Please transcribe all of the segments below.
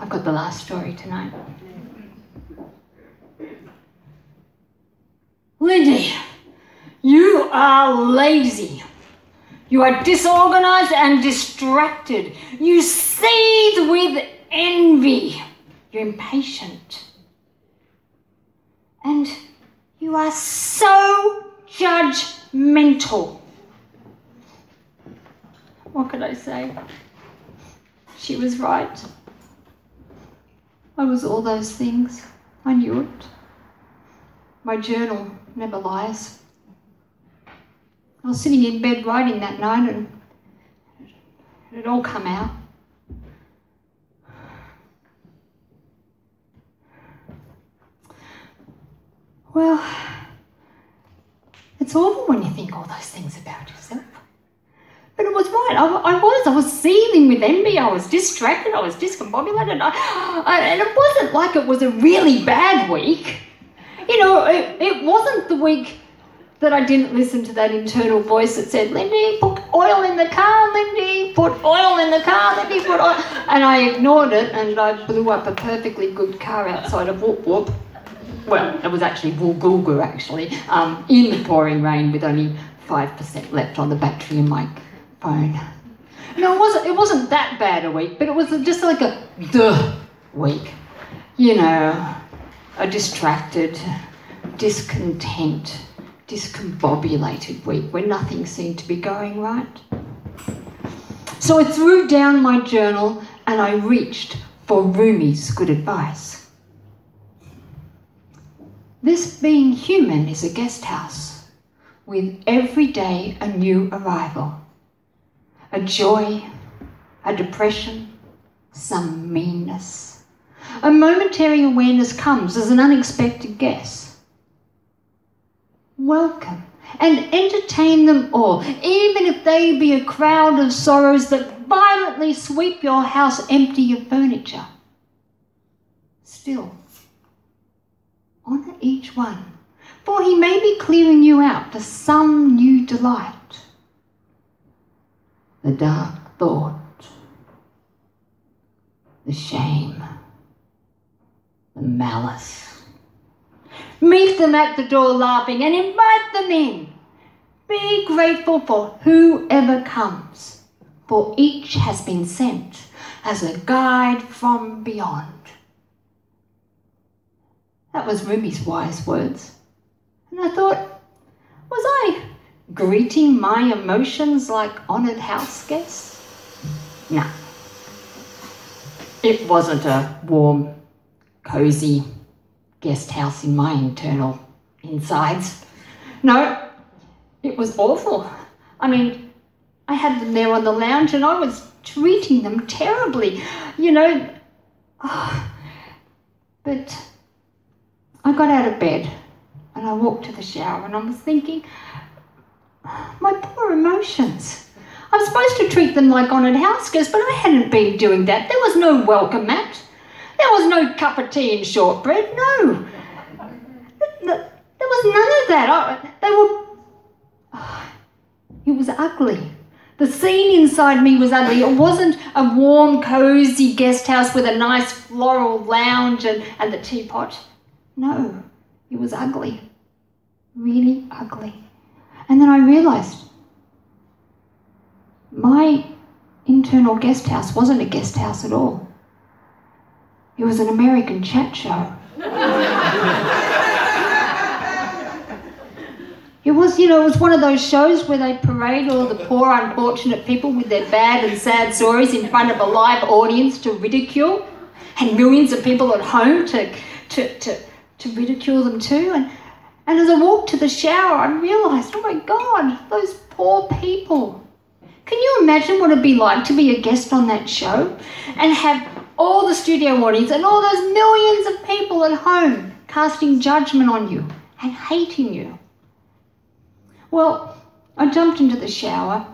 I've got the last story tonight. Lindy, you are lazy. You are disorganized and distracted. You seethe with envy. You're impatient. And you are so judgmental. What could I say? She was right. I was all those things. I knew it. My journal never lies. I was sitting in bed writing that night and it all come out. Well, it's awful when you think all those things about yourself. But it was right. I was seething with envy. I was distracted. I was discombobulated. And it wasn't like it was a really bad week. You know, it wasn't the week that I didn't listen to that internal voice that said, Lindy, put oil in the car, Lindy, put oil in the car, Lindy, put oil. And I ignored it and I blew up a perfectly good car outside of Whoop Whoop. Well, it was actually Woolgoolgoo, actually, in the pouring rain with only 5% left on the battery in my phone. No, it wasn't that bad a week, but it was just like a duh week. You know, a distracted, discontent, discombobulated week where nothing seemed to be going right. So I threw down my journal and I reached for Rumi's good advice. This being human is a guest house with every day a new arrival, a joy, a depression, some meanness. A momentary awareness comes as an unexpected guest. Welcome and entertain them all, even if they be a crowd of sorrows that violently sweep your house empty of furniture. Still, honour each one, for he may be clearing you out for some new delight. The dark thought, the shame, the malice. Meet them at the door laughing and invite them in. Be grateful for whoever comes, for each has been sent as a guide from beyond. That was Rumi's wise words. And I thought, was I greeting my emotions like honoured house guests? No. It wasn't a warm, cosy guest house in my internal insides. No, it was awful. I mean, I had them there on the lounge and I was treating them terribly, you know. Oh. But I got out of bed and I walked to the shower and I was thinking, my poor emotions. I'm supposed to treat them like honoured house guests, but I hadn't been doing that. There was no welcome mat. There was no cup of tea and shortbread, no. There was none of that. It was ugly. The scene inside me was ugly. It wasn't a warm, cosy guest house with a nice floral lounge and the teapot. No, it was ugly. Really ugly. And then I realised my internal guest house wasn't a guest house at all. It was an American chat show. It was, you know, it was one of those shows where they parade all the poor, unfortunate people with their bad and sad stories in front of a live audience to ridicule, and millions of people at home to ridicule them too. And as I walked to the shower, I realised, oh my God, those poor people. Can you imagine what it'd be like to be a guest on that show and have all the studio audience and all those millions of people at home casting judgment on you and hating you? Well, I jumped into the shower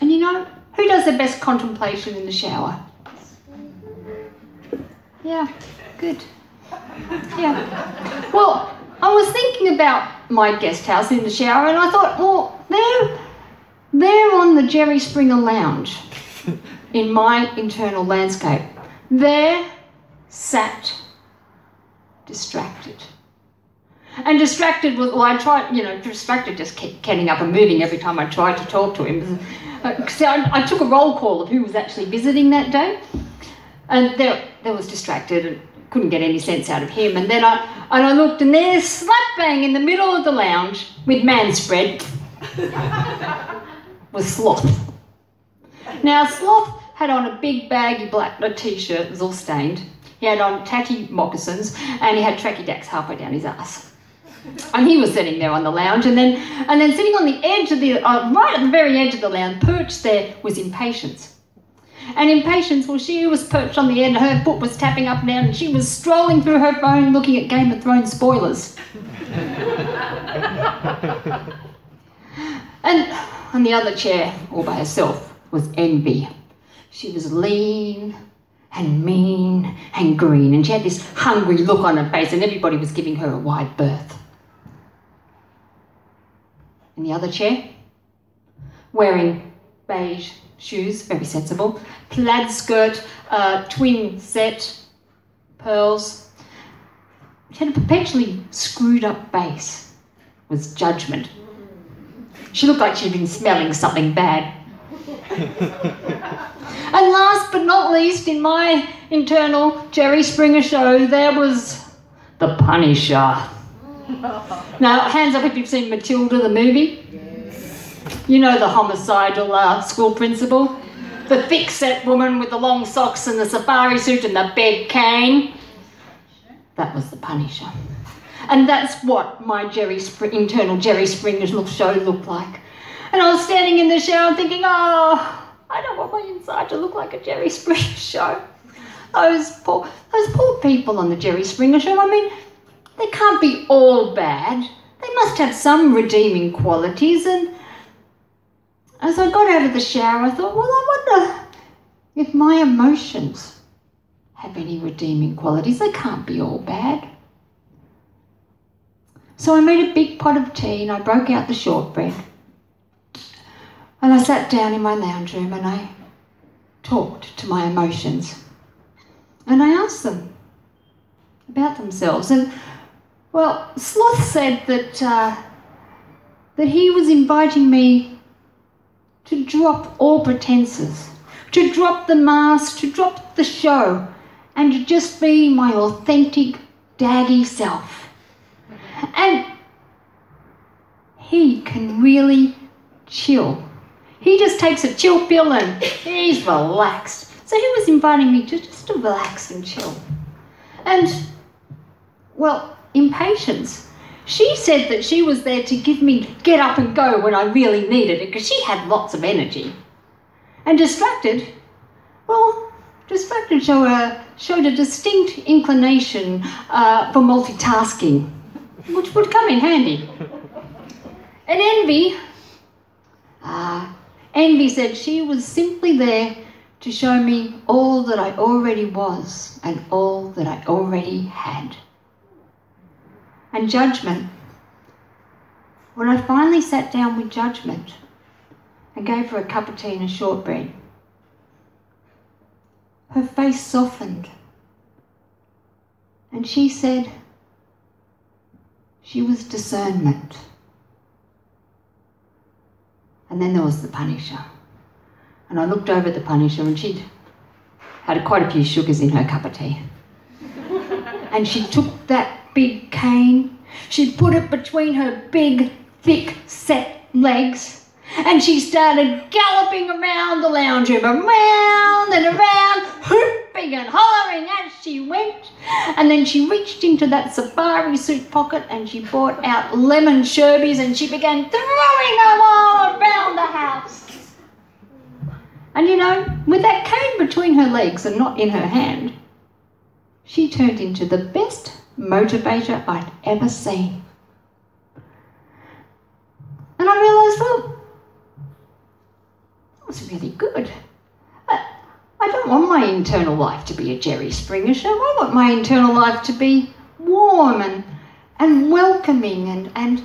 and you know, who does the best contemplation in the shower? Yeah, good. Yeah. Well, I was thinking about my guest house in the shower and I thought, well, they're on the Jerry Springer lounge in my internal landscape. There sat distracted. And distracted with, well, I tried, you know, distracted, just kept getting up and moving every time I tried to talk to him. So I took a roll call of who was actually visiting that day, and there was distracted and couldn't get any sense out of him. And then I looked, and there, slap bang, in the middle of the lounge with man spread was Sloth. Now Sloth had on a big baggy black t-shirt, it was all stained. He had on tacky moccasins, and he had tracky dacks halfway down his ass. And he was sitting there on the lounge, and then sitting on the edge of the, right at the very edge of the lounge, perched there, was Impatience. And Impatience, well, she was perched on the end, her foot was tapping up and down, and she was strolling through her phone looking at Game of Thrones spoilers. And on the other chair, all by herself, was Envy. She was lean and mean and green, and she had this hungry look on her face, and everybody was giving her a wide berth. In the other chair, wearing beige shoes, very sensible, plaid skirt, twin set, pearls. She had a perpetually screwed up face, was Judgment. She looked like she'd been smelling something bad. And last but not least, in my internal Jerry Springer show, there was the Punisher. Now, hands up if you've seen Matilda, the movie. You know, the homicidal school principal. The thick-set woman with the long socks and the safari suit and the bed cane. That was the Punisher. And that's what my internal Jerry Springer show looked like. And I was standing in the shower thinking, oh, I don't want my inside to look like a Jerry Springer show. Those poor people on the Jerry Springer show, I mean, they can't be all bad. They must have some redeeming qualities. And as I got out of the shower, I thought, well, I wonder if my emotions have any redeeming qualities. They can't be all bad. So I made a big pot of tea and I broke out the shortbread. And I sat down in my lounge room and I talked to my emotions. And I asked them about themselves. And, well, Sloth said that, that he was inviting me to drop all pretenses, to drop the mask, to drop the show, and to just be my authentic, daggy self. And he can really chill. He just takes a chill pill and he's relaxed. So he was inviting me just to relax and chill. And, well, Impatience. She said that she was there to give me get up and go when I really needed it, because she had lots of energy. And Distracted, well, Distracted showed a distinct inclination for multitasking, which would come in handy. And Envy, Envy said she was simply there to show me all that I already was and all that I already had. And Judgment, when I finally sat down with Judgment and gave her a cup of tea and a shortbread, her face softened and she said she was discernment. And then there was the Punisher. And I looked over at the Punisher and she'd had quite a few sugars in her cup of tea. And she took that big cane, she put it between her big, thick, set legs, and she started galloping around the lounge room, around and around, whooping and hollering as she went. And then she reached into that safari suit pocket and she brought out lemon sherbets and she began throwing them all around the house. And, you know, with that cane between her legs and not in her hand, she turned into the best motivator I'd ever seen. And I realised, well, that was really good. I don't want my internal life to be a Jerry Springer show. I want my internal life to be warm and welcoming, and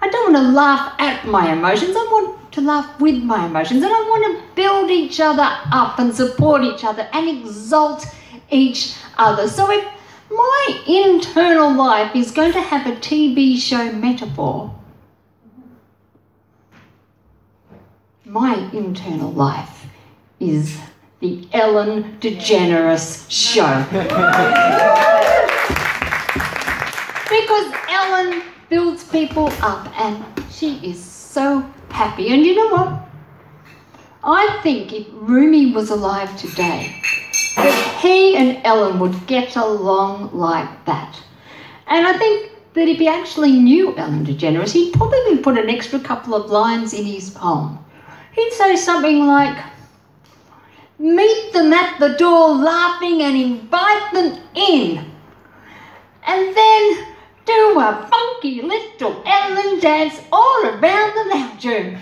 I don't want to laugh at my emotions. I want to laugh with my emotions, and I want to build each other up and support each other and exalt each other. So if my internal life is going to have a TV show metaphor, my internal life is the Ellen DeGeneres show. Because Ellen builds people up and she is so happy. And you know what? I think if Rumi was alive today, that he and Ellen would get along like that. And I think that if he actually knew Ellen DeGeneres, he'd probably put an extra couple of lines in his poem. He'd say something like, meet them at the door laughing and invite them in. And then do a funky little Ellen dance all around the lounge room.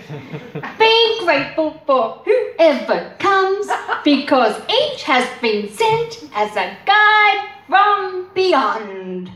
Be grateful for whoever comes, because each has been sent as a guide from beyond.